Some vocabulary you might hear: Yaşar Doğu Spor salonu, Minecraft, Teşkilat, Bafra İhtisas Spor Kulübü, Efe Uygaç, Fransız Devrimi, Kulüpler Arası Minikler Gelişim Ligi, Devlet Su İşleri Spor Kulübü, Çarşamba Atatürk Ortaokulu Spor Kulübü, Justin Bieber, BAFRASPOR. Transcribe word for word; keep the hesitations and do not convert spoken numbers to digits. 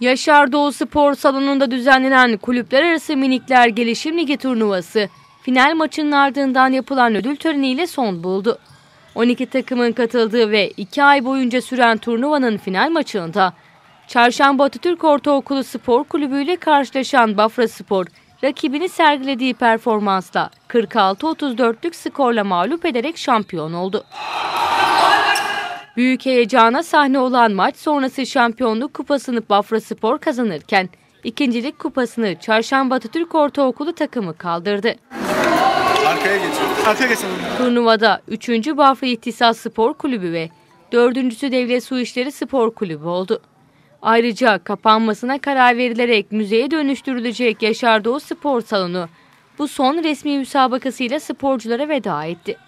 Yaşar Doğu Spor salonunda düzenlenen Kulüpler Arası Minikler Gelişim Ligi turnuvası final maçının ardından yapılan ödül töreniyle son buldu. on iki takımın katıldığı ve iki ay boyunca süren turnuvanın final maçında Çarşamba Atatürk Ortaokulu Spor Kulübü ile karşılaşan Bafra Spor, rakibini sergilediği performansla kırk altı otuz dörtlük skorla mağlup ederek şampiyon oldu. Büyük heyecana sahne olan maç sonrası şampiyonluk kupasını Bafra Spor kazanırken, ikincilik kupasını Çarşamba Atatürk Ortaokulu takımı kaldırdı. Arkaya geçiyorum. Arkaya geçelim. Turnuvada üçüncü Bafra İhtisas Spor Kulübü ve dördüncüsü Devlet Su İşleri Spor Kulübü oldu. Ayrıca kapanmasına karar verilerek müzeye dönüştürülecek Yaşar Doğu Spor salonu bu son resmi müsabakasıyla sporculara veda etti.